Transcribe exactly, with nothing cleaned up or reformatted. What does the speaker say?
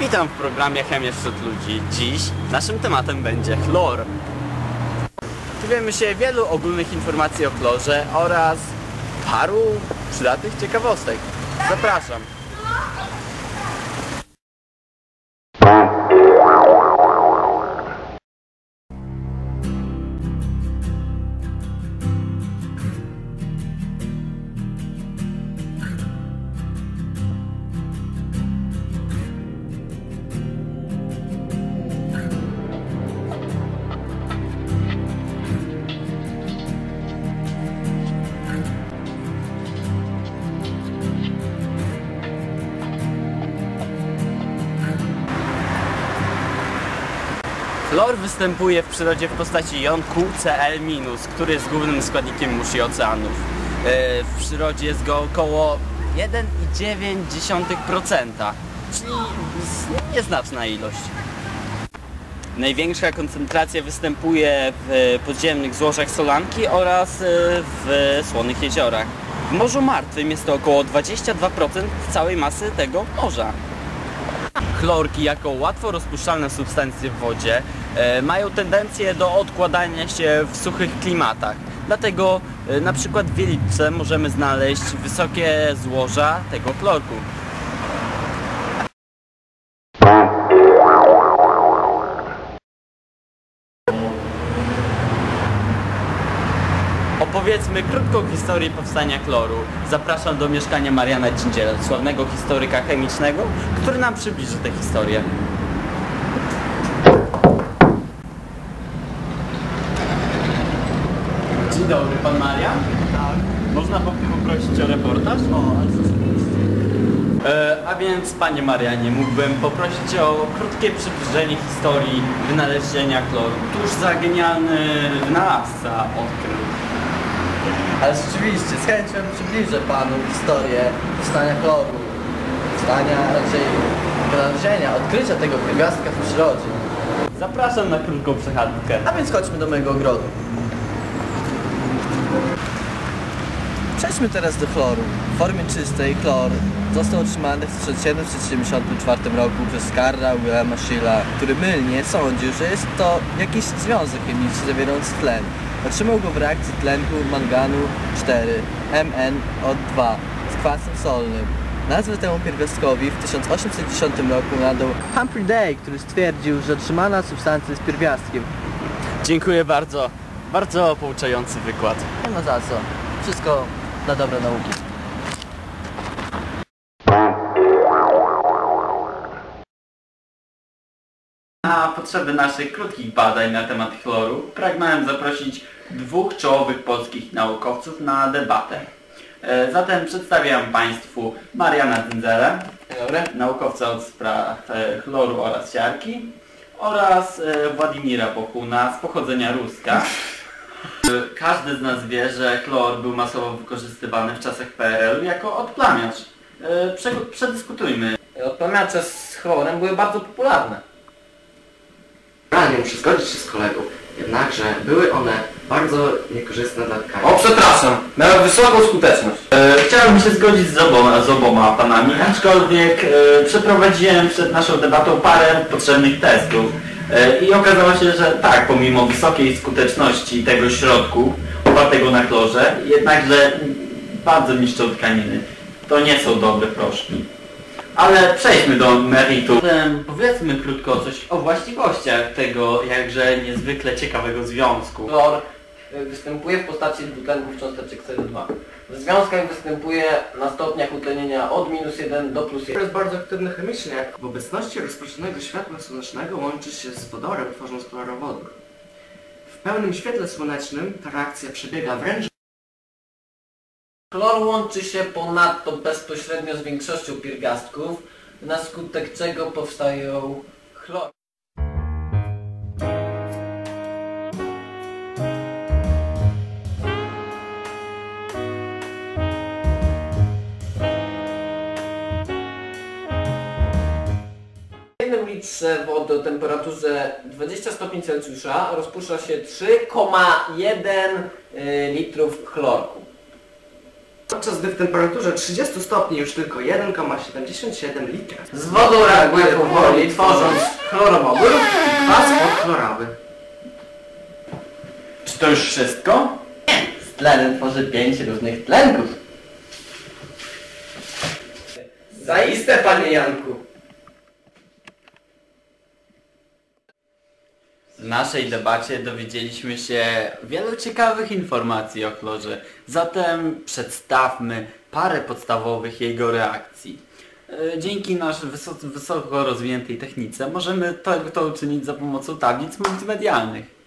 Witam w programie Chemia wśród ludzi. Dziś naszym tematem będzie chlor. Dowiemy się wielu ogólnych informacji o chlorze oraz paru przydatnych ciekawostek. Zapraszam. Chlor występuje w przyrodzie w postaci jonku C L minus, który jest głównym składnikiem mórz i oceanów. W przyrodzie jest go około jeden i dziewięć dziesiątych procent, czyli nieznaczna ilość. Największa koncentracja występuje w podziemnych złożach solanki oraz w słonych jeziorach. W Morzu Martwym jest to około dwadzieścia dwa procent całej masy tego morza. Chlorki jako łatwo rozpuszczalne substancje w wodzie e, mają tendencję do odkładania się w suchych klimatach. Dlatego e, na przykład w Wieliczce możemy znaleźć wysokie złoża tego chlorku. Opowiedzmy krótką historię powstania chloru. Zapraszam do mieszkania Mariana Dzindziela, sławnego historyka chemicznego, który nam przybliży tę historię. Dzień dobry, pan Marian? Tak. Można poprosić o reportaż? O, e, a więc, panie Marianie, mógłbym poprosić o krótkie przybliżenie historii wynalezienia chloru. Tuż za genialny wynalazca odkrył. Ale rzeczywiście, z chęcią przybliżę panu historię powstania chloru, powstania raczej wynalezienia, odkrycia tego pierwiastka w przyrodzie. Zapraszam na krótką przechadzkę. A więc chodźmy do mojego ogrodu. Przejdźmy teraz do chloru. W formie czystej chlor został otrzymany w tysiąc siedemset siedemdziesiątym czwartym roku przez Carla Willema Schilla, który mylnie sądził, że jest to jakiś związek chemiczny zawierający tlen. Otrzymał go w reakcji tlenku manganu cztery M N O dwa z kwasem solnym. Nazwę temu pierwiastkowi w tysiąc osiemset dziesiątym roku nadał Humphrey Day, który stwierdził, że otrzymana substancja jest pierwiastkiem. Dziękuję bardzo. Bardzo pouczający wykład. Nie ma za co. Wszystko dla dobra nauki. Na potrzeby naszych krótkich badań na temat chloru pragnąłem zaprosić dwóch czołowych polskich naukowców na debatę. E, zatem przedstawiam Państwu Mariana Tendzerę, naukowca od spraw e, chloru oraz siarki, oraz e, Władimira Bokuna z pochodzenia Ruska. E, każdy z nas wie, że chlor był masowo wykorzystywany w czasach P R L u jako odplamiacz. E, prze, przedyskutujmy. Odplamiacze z chlorem były bardzo popularne. Muszę zgodzić się z kolegą, jednakże były one bardzo niekorzystne dla tkanin. O, przepraszam, miały wysoką skuteczność. E, chciałbym się zgodzić z oboma, z oboma panami, aczkolwiek e, przeprowadziłem przed naszą debatą parę potrzebnych testów e, i okazało się, że tak, pomimo wysokiej skuteczności tego środku opartego na chlorze, jednakże bardzo niszczą tkaniny. To nie są dobre proszki. Ale przejdźmy do meritum. Powiedzmy krótko coś o właściwościach tego jakże niezwykle ciekawego związku. Chlor występuje w postaci dwutlenków cząsteczek C O dwa. W związkach występuje na stopniach utlenienia od minus jeden do plus jeden. Jest bardzo aktywny chemicznie. W obecności rozproszonego światła słonecznego łączy się z wodorem, tworząc chlorowodór. W pełnym świetle słonecznym ta reakcja przebiega wręcz. Chlor łączy się ponadto bezpośrednio z większością pierwiastków, na skutek czego powstają chlor. W jednym litrze wody o temperaturze dwadzieścia stopni Celsjusza rozpuszcza się trzy przecinek jeden litrów chlorku. Podczas gdy w temperaturze trzydziestu stopni już tylko jeden przecinek siedemdziesiąt siedem litra z wodą reaguje powoli, tworząc chlorowodór i kwas odchlorowy. Czy to już wszystko? Nie! Z tlenem tworzy pięć różnych tlenków. Zaiste, panie Janku! W naszej debacie dowiedzieliśmy się wielu ciekawych informacji o chlorze, zatem przedstawmy parę podstawowych jego reakcji. Dzięki naszej wysoko rozwiniętej technice możemy to, to uczynić za pomocą tablic multimedialnych.